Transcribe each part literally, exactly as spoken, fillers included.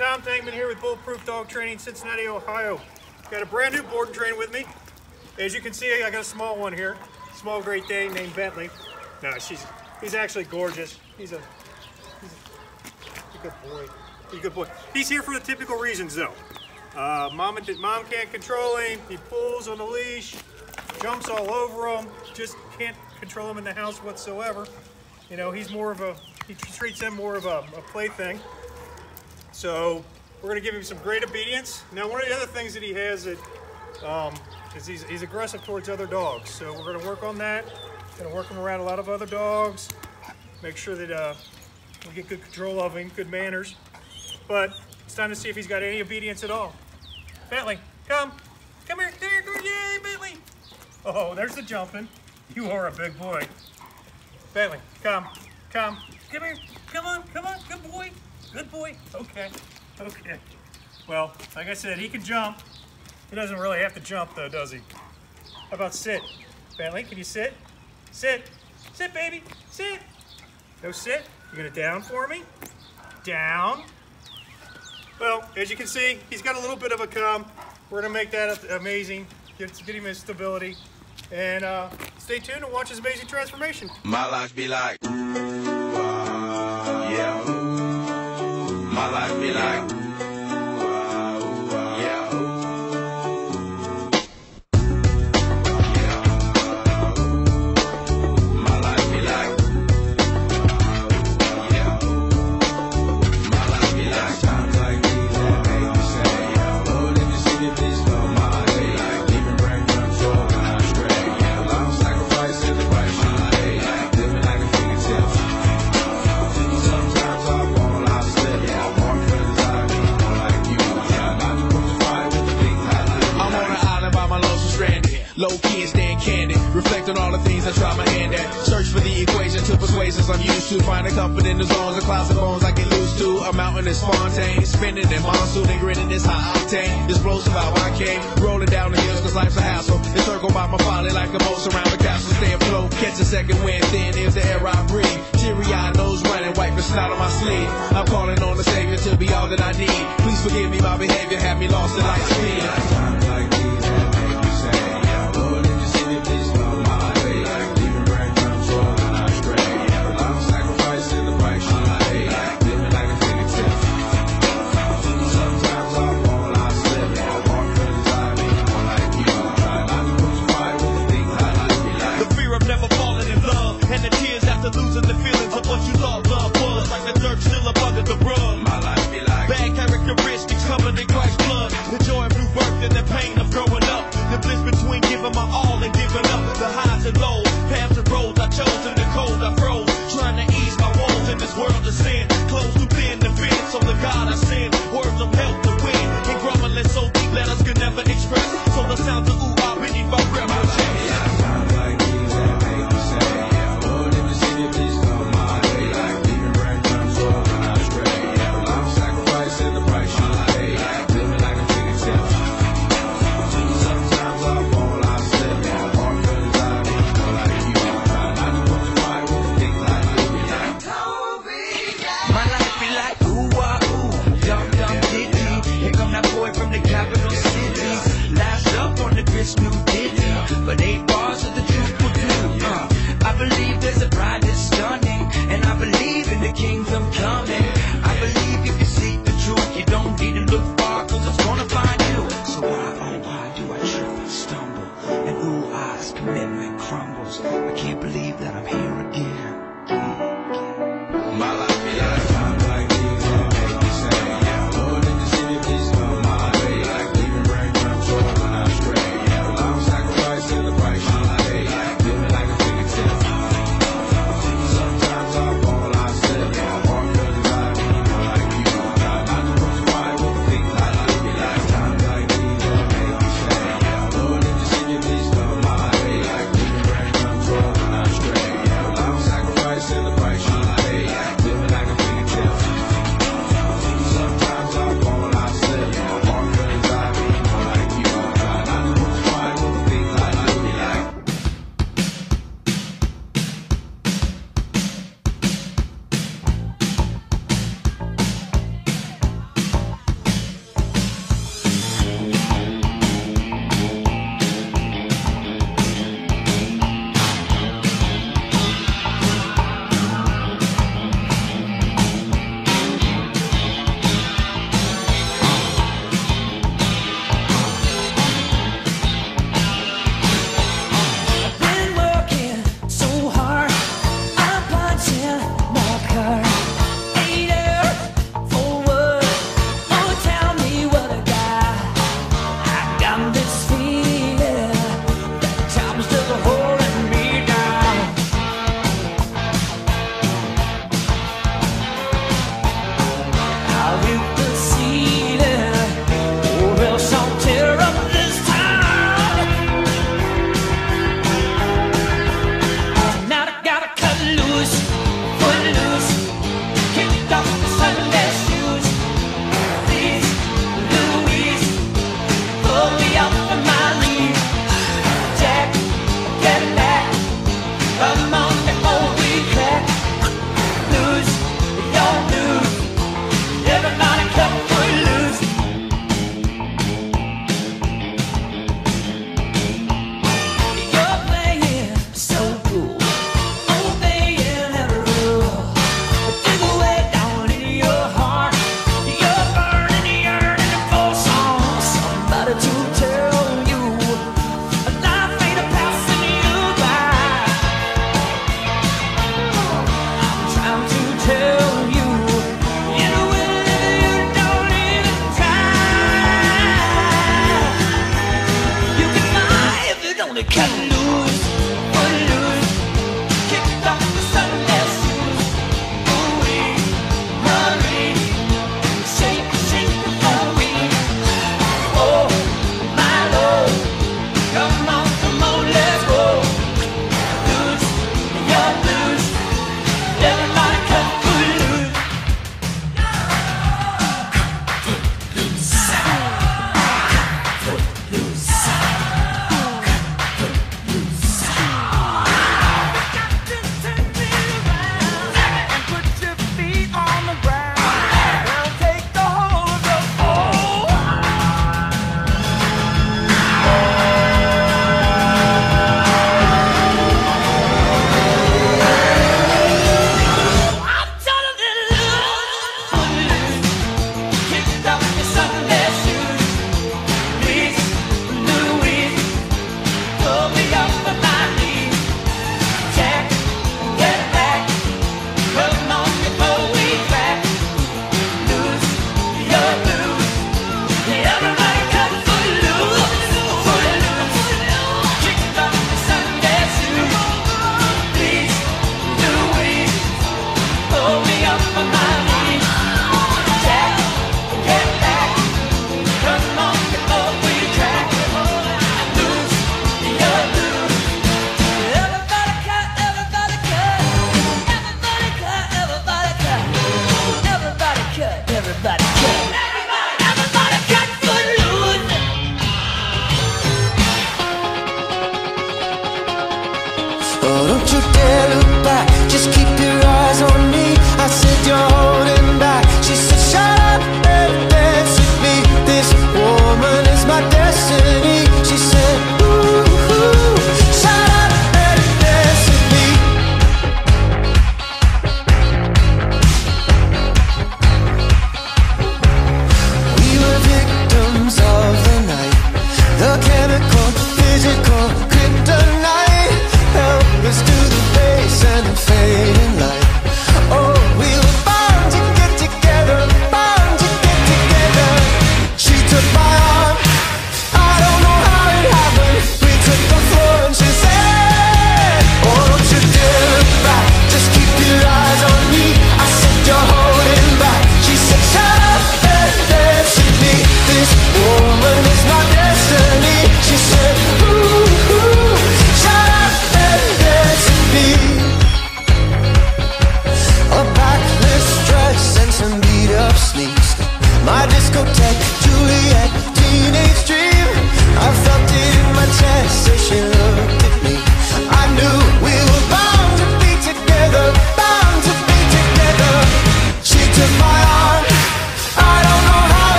Tom Tankman here with Bulletproof Dog Training, Cincinnati, Ohio. Got a brand new board and train with me. As you can see, I got a small one here, small Great Dane named Bentley. No, she's he's actually gorgeous. He's a, he's a good boy. He's a good boy. He's here for the typical reasons though. Uh, mom and mom can't control him. He pulls on the leash, jumps all over him. Just can't control him in the house whatsoever. You know, he's more of a he treats him more of a, a plaything. So we're going to give him some great obedience. Now, one of the other things that he has that, um, is he's, he's aggressive towards other dogs. So we're going to work on that. Going to work him around a lot of other dogs. Make sure that uh, we get good control of him, good manners. But it's time to see if he's got any obedience at all. Bentley, come. Come here. There, come here. Yay, Bentley. Oh, there's the jumping. You are a big boy. Bentley, come. Come. Come here. Come on. Come on. Good boy. Good boy. Okay. Okay. Well, like I said, he can jump. He doesn't really have to jump, though, does he? How about sit? Bentley, can you sit? Sit. Sit, baby. Sit. No sit. You're going to down for me? Down. Well, as you can see, he's got a little bit of a calm. We're going to make that amazing. Get, get him his stability. And uh, stay tuned and watch his amazing transformation. My life be like... My life be like, low-key and stand candid, reflect on all the things I try my hand at, search for the equation to persuasions I'm used to, finding comfort in the zones of clouds of bones I get loose to, a mountain is spontaneous, spinning in monsoon and grinning is high octane, explosive how I came, rolling down the hills cause life's a hassle, encircled by my folly like a moat around the castle, stay afloat, catch a second wind, thin is the air I breathe, teary-eyed nose running, wiping snot on my sleeve, I'm calling on the Savior to be all that I need, please forgive me my behavior, have me lost in life's speed.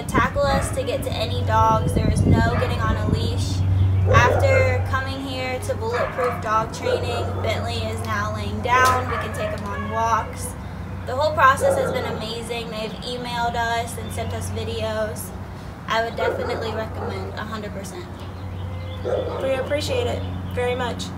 would tackle us to get to any dogs. There was no getting on a leash. After coming here to Bulletproof Dog Training, Bentley is now laying down. We can take him on walks. The whole process has been amazing. They've emailed us and sent us videos. I would definitely recommend one hundred percent. We appreciate it very much.